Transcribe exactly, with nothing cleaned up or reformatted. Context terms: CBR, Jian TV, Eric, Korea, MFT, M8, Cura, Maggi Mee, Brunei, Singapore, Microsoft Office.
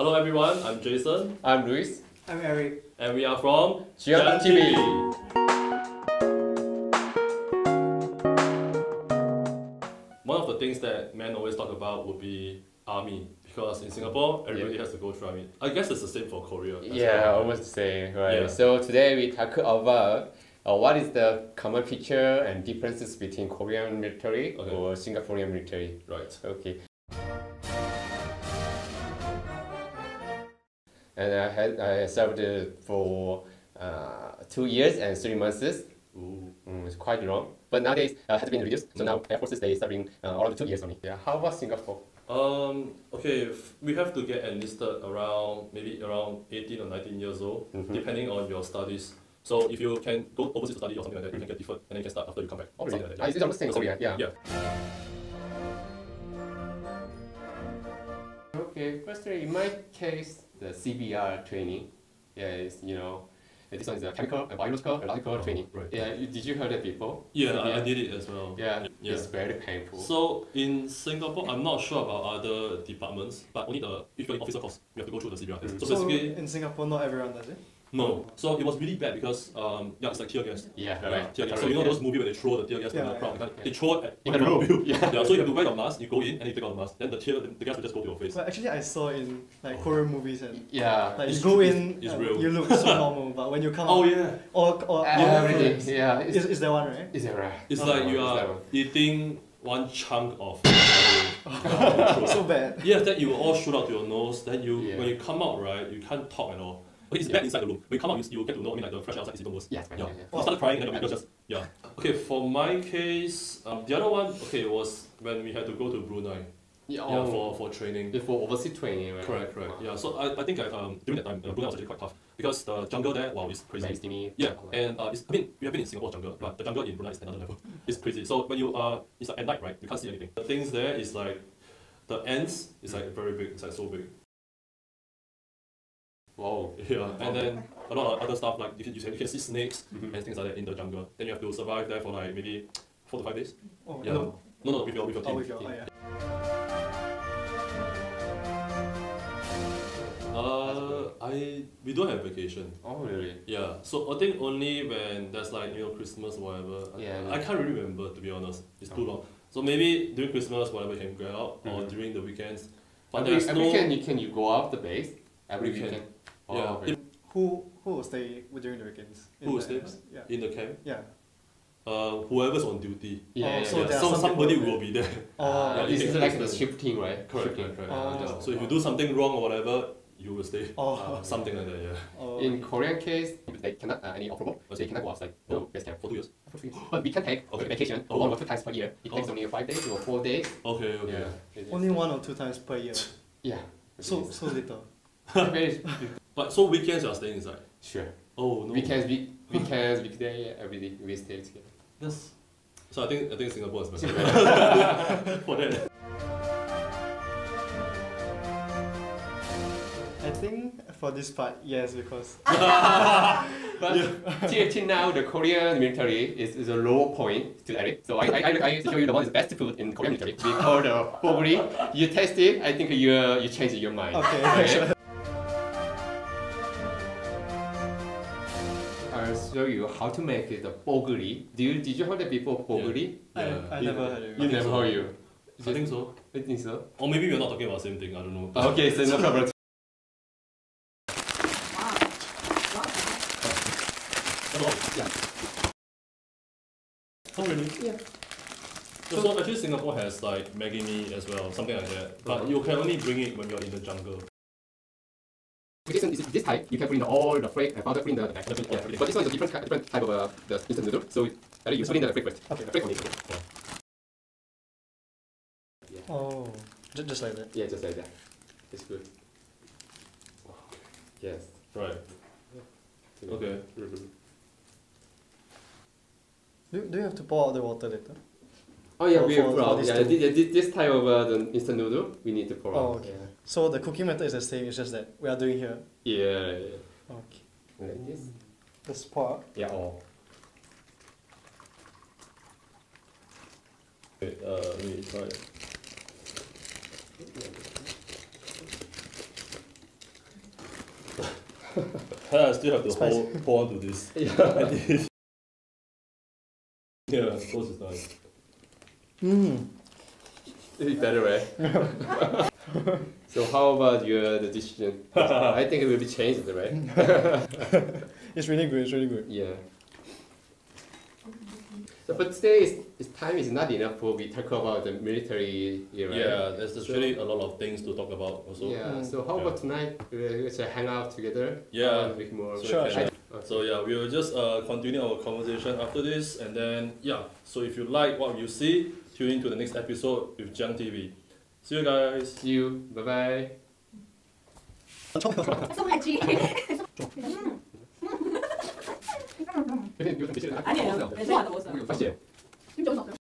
Hello everyone, I'm Jason. I'm Luis. I'm Eric. And we are from Jian T V. One of the things that men always talk about would be army. Because in Singapore, everybody yeah. has to go through army. I guess it's the same for Korea. Yeah, almost the same. Right. Yeah. So today we talk about uh, what is the common feature and differences between Korean military okay. or Singaporean military. Right. Okay. And I had I served for uh, two years and three months. Ooh. Mm, it's quite long. But nowadays uh, it has been reduced. So now air forces they serving uh, all the two years only. Yeah. How about Singapore? Um. Okay. We have to get enlisted around maybe around eighteen or nineteen years old, mm-hmm. depending on your studies. So if you can go overseas to study or something like that, you can get deferred and then you can start after you come back. Or something like that. Yeah. I see something. So, yeah. Yeah. yeah. Okay, firstly, in my case, the C B R training, yeah, it's, you know, this one is a chemical, a biological, biological oh, training. Right. Yeah, did you heard that before? Yeah, I, I did it as well. Yeah, yeah, it's very painful. So in Singapore, I'm not sure about other departments, but only the if you're in officer course, you have to go through the C B R test. Mm-hmm. So basically, so in Singapore, not everyone does it. No, so it was really bad because um, yeah, it's like tear gas. Yeah, right. Yeah, tear gas. So you know those movies where they throw the tear gas yeah, in the crowd. Yeah. They throw it at in the room. Yeah. yeah. So you have to wear your mask. You go in and you take out the mask. Then the tear, the, the gas will just go to your face. Well, actually, I saw in like oh. Korean movies and yeah, like it's, you go in, it's, it's real. You look so normal, but when you come oh yeah, or or everything yeah, it's, is is that one right? Is that right? It's oh, like oh, you are eating one chunk of. So bad. Yeah, then you will all shoot out to your nose. Then you yeah. when you come out right, you can't talk at all. Okay, it's yeah. bad inside the room. When you come out, you, you get to know. I mean, like the fresh outside is even worse. Yeah, yeah. yeah. You started crying, and then your just yeah. Okay, for my case, um, the other one okay was when we had to go to Brunei. Yeah, oh. yeah for for training. Yeah, for overseas training, right? Correct, correct. Wow. Yeah, so I I think I um during that time uh, Brunei was actually quite tough because the jungle there wow is crazy. Nice, yeah, and uh, it's, I mean we have been in Singapore jungle, but the jungle in Brunei is another level. It's crazy. So when you uh it's like at night, right? You can't see anything. The things there is like, the ants is like very big. It's like so big. Wow. Yeah, and then a lot of other stuff like you can, you can see snakes mm-hmm. and things like that in the jungle. Then you have to survive there for like maybe four to five days. Oh, yeah. No, no, no, with your, with your team. Oh, with your, oh, yeah. Uh, I we don't have vacation. Oh really? Yeah. So I think only when there's like you know Christmas or whatever. Yeah. I, I can't really remember to be honest. It's too oh. long. So maybe during Christmas whatever you can go out mm-hmm. or during the weekends. But every, there's every no. Weekend you can you go out the base every weekend. weekend. Oh, yeah. Okay. Who who will stay during the weekends? Who will stay yeah. in the camp? Yeah. Uh, whoever's on duty. Yeah. Oh, so yeah. so some somebody people, will be there. Oh. Yeah, this is like the shifting, right? Correct. Shifting. correct, correct. Oh. Yeah. So if you do something wrong or whatever, you will stay. Oh. Uh, something like that. Yeah. Oh. In Korean case, they cannot uh, any operable. So they cannot go outside. No. Best camp for two years. But we can take okay. vacation oh. one or two times per year. It oh. takes only five days or four days. Okay. Okay. Yeah. Only one or two times per year. Yeah. So so little. But so weekends you are staying inside? Sure. Oh no. Weekends, week, weekends, weekday, every day we stay together. Yes. So I think I think Singapore is better for that. I think for this part, yes, because. But yeah. Till now, the Korean military is, is a low point to that. So I, I, I, I show you the one is the best food in Korean military. We call the boburi. You taste it, I think you you change your mind. Okay. okay. I'll show you how to make it a boguri. Do you did you heard that before boguri? Yeah. Yeah. I, I never heard it. You never heard you. I think so. I think so. Or maybe we're not talking about the same thing. I don't know. But okay, so no problem. Yeah. Oh really? Yeah. So, so actually Singapore has like Maggi Mee as well, something like that. But you can only bring it when you're in the jungle. This, this type, you can put in the, all the flake and powder, put in the back. Yeah. Yeah. But this one is a different, different type of uh, the instant noodle, so it's better you put in the flake first. Okay. Flake okay. Yeah. Oh, just, just like that? Yeah, just like that. It's good. Wow. Yes. Right. Yeah. Okay. Mm-hmm. do, do you have to pour out the water later? Oh yeah, we pour out. Yeah, this, this type of uh, the instant noodle, we need to pour oh, out. Okay. Yeah. So the cooking method is the same. It's just that we are doing here. Yeah. yeah. Okay. Like this. This part. Yeah. All. Wait. Uh. Let me try. I still have to Spice. hold, hold on to this. Yeah. Yeah, of course it's nice. Mm. It'd be better, right? So how about your the decision? I think it will be changed, right? It's really good, it's really good. Yeah. So, but today is, is time is not enough for we talk about the military era. Yeah, there's so, really a lot of things to talk about also. Yeah, mm. so how yeah. about tonight? We'll hang out together. Yeah. Make more sure. sure. Okay. So yeah, we will just uh, continue our conversation after this, and then yeah. So if you like what you see, tune in to the next episode with Jian T V. See you guys. See you. Bye bye. I don't know.